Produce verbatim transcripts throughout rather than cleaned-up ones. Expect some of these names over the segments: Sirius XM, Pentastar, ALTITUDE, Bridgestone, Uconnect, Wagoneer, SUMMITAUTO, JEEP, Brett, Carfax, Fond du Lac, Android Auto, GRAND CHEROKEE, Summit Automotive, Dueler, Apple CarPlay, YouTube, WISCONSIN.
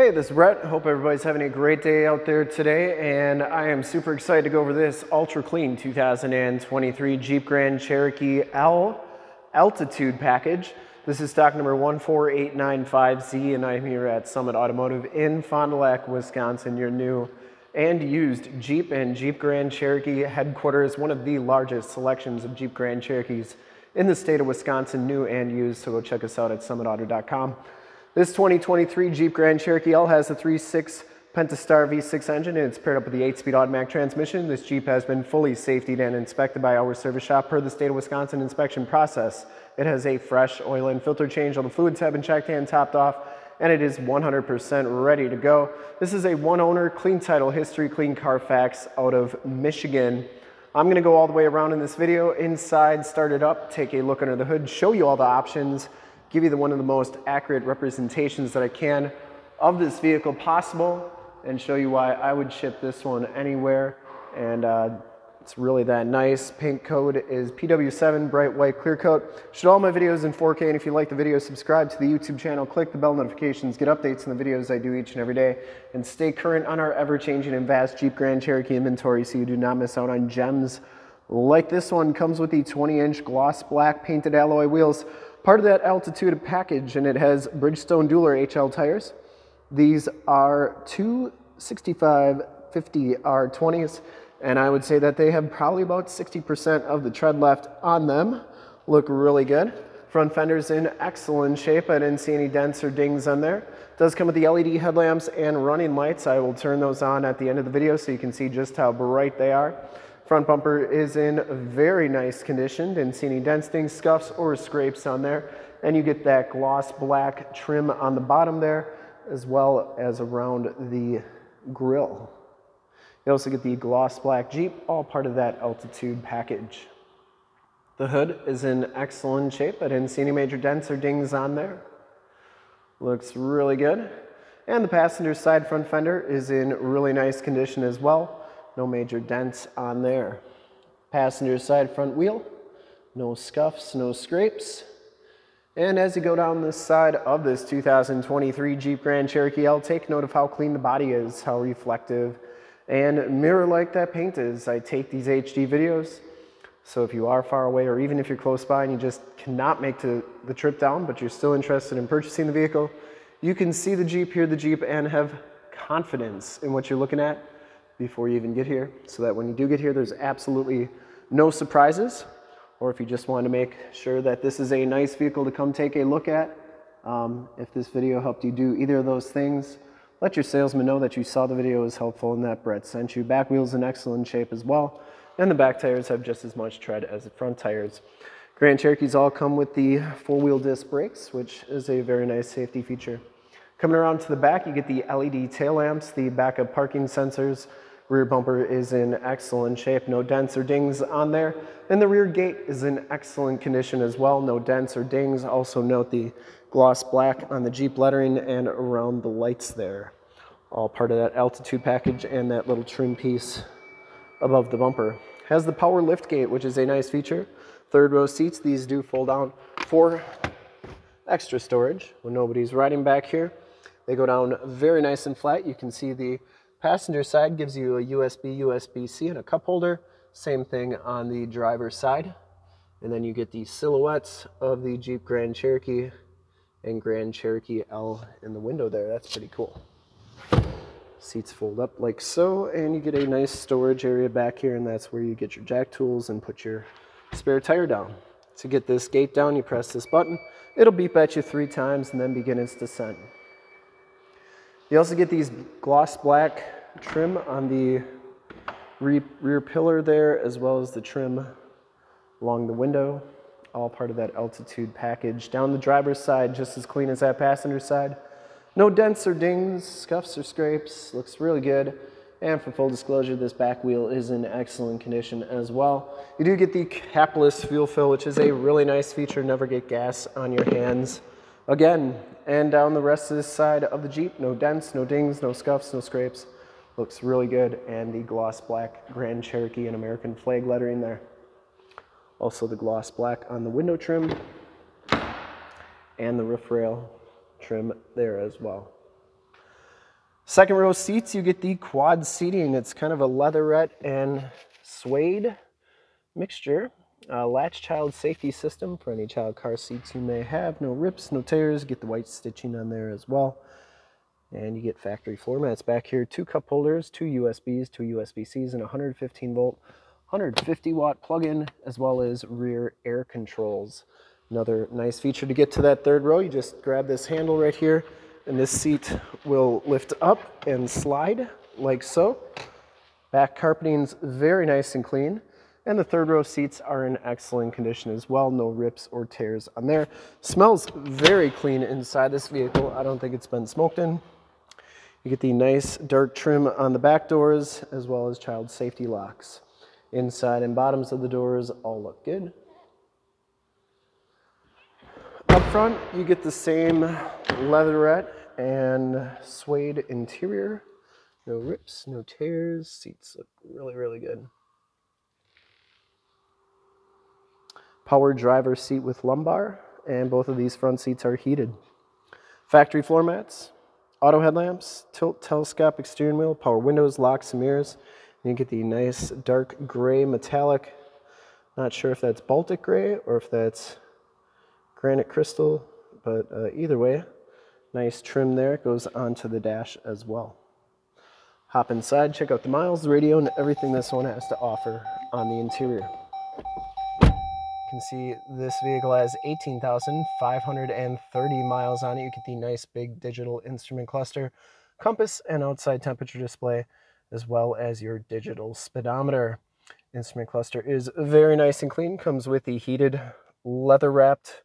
Hey, this is Brett. Hope everybody's having a great day out there today, and I am super excited to go over this ultra clean two thousand twenty-three Jeep Grand Cherokee L Altitude package. This is stock number one four eight nine five Z, and I'm here at Summit Automotive in Fond du Lac, Wisconsin. Your new and used Jeep and Jeep Grand Cherokee headquarters, one of the largest selections of Jeep Grand Cherokees in the state of Wisconsin, new and used, so go check us out at summit auto dot com. This twenty twenty-three Jeep Grand Cherokee L has a three point six Pentastar V six engine, and it's paired up with the eight speed automatic transmission. This Jeep has been fully safetied and inspected by our service shop per the state of Wisconsin inspection process. It has a fresh oil and filter change. All the fluids have been checked and topped off, and it is one hundred percent ready to go. This is a one-owner, clean title history, clean Carfax out of Michigan. I'm going to go all the way around in this video, inside, start it up, take a look under the hood, show you all the options, give you the one of the most accurate representations that I can of this vehicle possible, and show you why I would ship this one anywhere. And uh, it's really that nice. Paint code is P W seven, bright white clear coat. Shoot all my videos in four K, and if you like the video, subscribe to the YouTube channel, click the bell notifications, get updates on the videos I do each and every day, and stay current on our ever-changing and vast Jeep Grand Cherokee inventory so you do not miss out on gems like this one. Comes with the twenty inch gloss black painted alloy wheels, part of that Altitude package, and it has Bridgestone Dueler H L tires. These are two sixty-five fifty R twenties, and I would say that they have probably about sixty percent of the tread left on them. Look really good. Front fender's in excellent shape. I didn't see any dents or dings on there. Does come with the L E D headlamps and running lights. I will turn those on at the end of the video so you can see just how bright they are. Front bumper is in very nice condition. Didn't see any dents, things, scuffs, or scrapes on there. And you get that gloss black trim on the bottom there, as well as around the grille. You also get the gloss black Jeep, all part of that Altitude package. The hood is in excellent shape. I didn't see any major dents or dings on there. Looks really good. And the passenger side front fender is in really nice condition as well. No major dents on there. Passenger side front wheel, no scuffs, no scrapes. And as you go down this side of this two thousand twenty-three Jeep Grand Cherokee L, take note of how clean the body is, how reflective and mirror-like that paint is. I take these H D videos, so if you are far away, or even if you're close by and you just cannot make to the trip down, but you're still interested in purchasing the vehicle, you can see the Jeep, hear the Jeep, and have confidence in what you're looking at before you even get here, so that when you do get here, there's absolutely no surprises. Or if you just want to make sure that this is a nice vehicle to come take a look at, um, if this video helped you do either of those things, let your salesman know that you saw the video is helpful and that Brett sent you. Back wheel's in excellent shape as well, and the back tires have just as much tread as the front tires. Grand Cherokees all come with the four-wheel disc brakes, which is a very nice safety feature. Coming around to the back, you get the L E D tail lamps, the backup parking sensors. Rear bumper is in excellent shape, no dents or dings on there. And the rear gate is in excellent condition as well, no dents or dings. Also note the gloss black on the Jeep lettering and around the lights there. All part of that Altitude package and that little trim piece above the bumper. Has the power lift gate, which is a nice feature. Third row seats, these do fold down for extra storage when nobody's riding back here. They go down very nice and flat. You can see the passenger side gives you a U S B, U S B C and a cup holder. Same thing on the driver's side. And then you get the silhouettes of the Jeep Grand Cherokee and Grand Cherokee L in the window there. That's pretty cool. Seats fold up like so, and you get a nice storage area back here, and that's where you get your jack tools and put your spare tire down. To get this gate down, you press this button. It'll beep at you three times and then begin its descent. You also get these gloss black trim on the re rear pillar there, as well as the trim along the window, all part of that Altitude package. Down the driver's side, just as clean as that passenger side. No dents or dings, scuffs or scrapes, looks really good. And for full disclosure, this back wheel is in excellent condition as well. You do get the capless fuel fill, which is a really nice feature. Never get gas on your hands again. And down the rest of this side of the Jeep, no dents, no dings, no scuffs, no scrapes. Looks really good. And the gloss black Grand Cherokee and American flag lettering there. Also the gloss black on the window trim and the roof rail trim there as well. Second row seats, you get the quad seating. It's kind of a leatherette and suede mixture. Uh, latch child safety system for any child car seats you may have. No rips, no tears. Get the white stitching on there as well. And you get factory floor mats back here. Two cup holders, two U S Bs, two U S B Cs, and one hundred fifteen volt, one hundred fifty watt plug-in, as well as rear air controls. Another nice feature to get to that third row, you just grab this handle right here, and this seat will lift up and slide like so. Back carpeting's very nice and clean. And the third row seats are in excellent condition as well. No rips or tears on there. Smells very clean inside this vehicle. I don't think it's been smoked in. You get the nice dark trim on the back doors, as well as child safety locks. Inside and bottoms of the doors all look good. Up front, you get the same leatherette and suede interior. No rips, no tears. Seats look really, really good. Power driver seat with lumbar, and both of these front seats are heated. Factory floor mats, auto headlamps, tilt telescopic steering wheel, power windows, locks and mirrors. And you get the nice dark gray metallic. Not sure if that's Baltic gray or if that's granite crystal, but uh, either way, nice trim there. It goes onto the dash as well. Hop inside, check out the miles, the radio, and everything this one has to offer on the interior. You can see this vehicle has eighteen thousand five hundred thirty miles on it. You get the nice big digital instrument cluster, compass, and outside temperature display, as well as your digital speedometer. Instrument cluster is very nice and clean. Comes with the heated leather-wrapped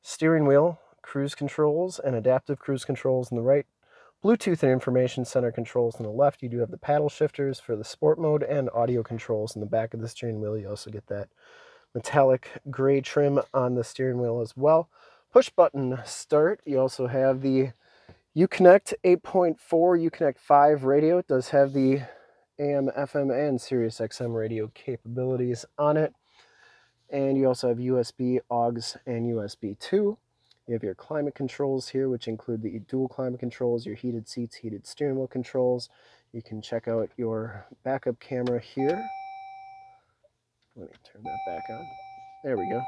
steering wheel, cruise controls, and adaptive cruise controls on the right, Bluetooth and information center controls on the left. You do have the paddle shifters for the sport mode and audio controls in the back of the steering wheel. You also get that metallic gray trim on the steering wheel as well. Push button start. You also have the Uconnect eight point four, Uconnect five radio. It does have the A M, F M, and Sirius X M radio capabilities on it. And you also have U S B, A U X, and U S B two. You have your climate controls here, which include the dual climate controls, your heated seats, heated steering wheel controls. You can check out your backup camera here. Let me turn that back on. There we go.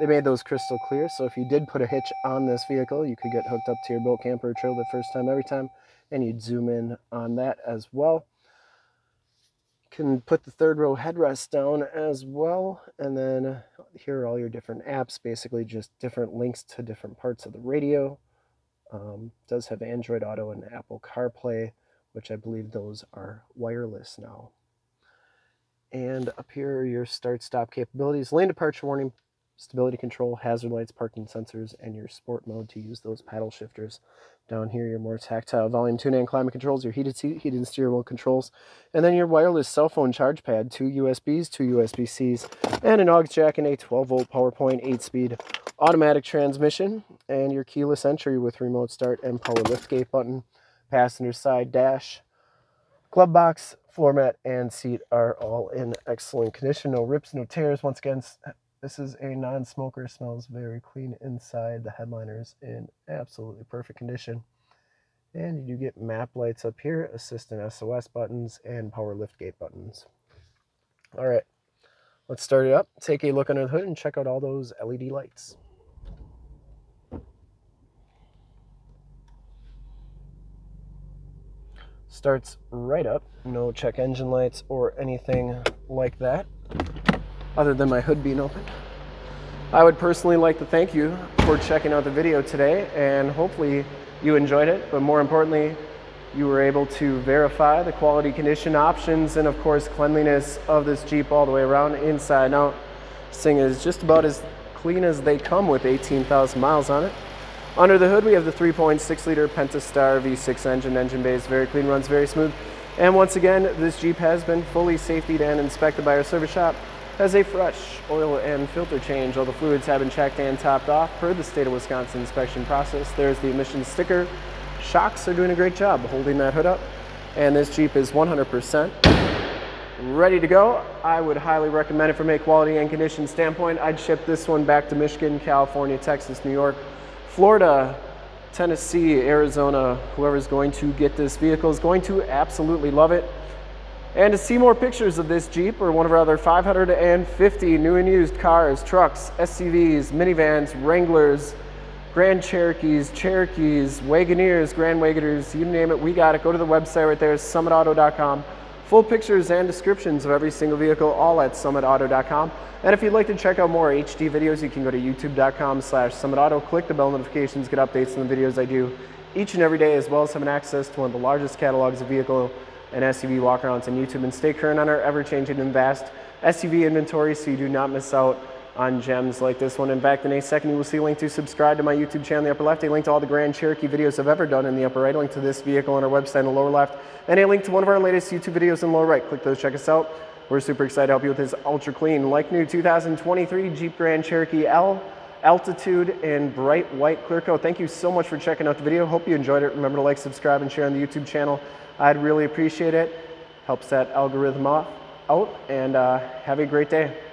They made those crystal clear, so if you did put a hitch on this vehicle, you could get hooked up to your boat, camper, or trailer the first time, every time, and you'd zoom in on that as well. You can put the third row headrest down as well, and then here are all your different apps, basically just different links to different parts of the radio. Um, it does have Android Auto and Apple CarPlay, which I believe those are wireless now. And up here are your start-stop capabilities, lane departure warning, stability control, hazard lights, parking sensors, and your sport mode to use those paddle shifters. Down here, your more tactile volume, tune and climate controls, your heated seat, heated and steering wheel controls, and then your wireless cell phone charge pad, two U S Bs, two U S B Cs, and an aux jack and a twelve volt power point, eight speed automatic transmission, and your keyless entry with remote start and power liftgate button, passenger side dash, glove box, floor mat, and seat are all in excellent condition. No rips, no tears. Once again, this is a non-smoker. Smells very clean inside. The headliner's in absolutely perfect condition. And you do get map lights up here, assist and S O S buttons, and power liftgate buttons. All right, let's start it up. Take a look under the hood and check out all those L E D lights. Starts right up, no check engine lights or anything like that, other than my hood being open. I would personally like to thank you for checking out the video today, and hopefully you enjoyed it, but more importantly, you were able to verify the quality, condition, options, and of course cleanliness of this Jeep all the way around, inside and out. This thing is just about as clean as they come with eighteen thousand miles on it. Under the hood, we have the three point six liter Pentastar V six engine, engine bay is very clean, runs very smooth. And once again, this Jeep has been fully safetied and inspected by our service shop, has a fresh oil and filter change. All the fluids have been checked and topped off per the state of Wisconsin inspection process. There's the emissions sticker. Shocks are doing a great job holding that hood up. And this Jeep is one hundred percent ready to go. I would highly recommend it from a quality and condition standpoint. I'd ship this one back to Michigan, California, Texas, New York, Florida, Tennessee, Arizona, whoever's going to get this vehicle is going to absolutely love it. And to see more pictures of this Jeep or one of our other five hundred fifty new and used cars, trucks, S U Vs, minivans, Wranglers, Grand Cherokees, Cherokees, Wagoneers, Grand Wagoneers, you name it, we got it. Go to the website right there, summit auto dot com. Full pictures and descriptions of every single vehicle, all at summit auto dot com. And if you'd like to check out more H D videos, you can go to youtube dot com slash summit auto, click the bell notifications, get updates on the videos I do each and every day, as well as having access to one of the largest catalogs of vehicle and S U V walkarounds on YouTube, and stay current on our ever-changing and vast S U V inventory so you do not miss out on gems like this one. In fact, in a second, you will see a link to subscribe to my YouTube channel in the upper left, a link to all the Grand Cherokee videos I've ever done in the upper right, a link to this vehicle on our website in the lower left, and a link to one of our latest YouTube videos in the lower right. Click those, check us out. We're super excited to help you with this ultra clean, like new two thousand twenty-three Jeep Grand Cherokee L, Altitude, and bright white clear coat. Thank you so much for checking out the video. Hope you enjoyed it. Remember to like, subscribe, and share on the YouTube channel. I'd really appreciate it. Helps that algorithm off, out, and uh, have a great day.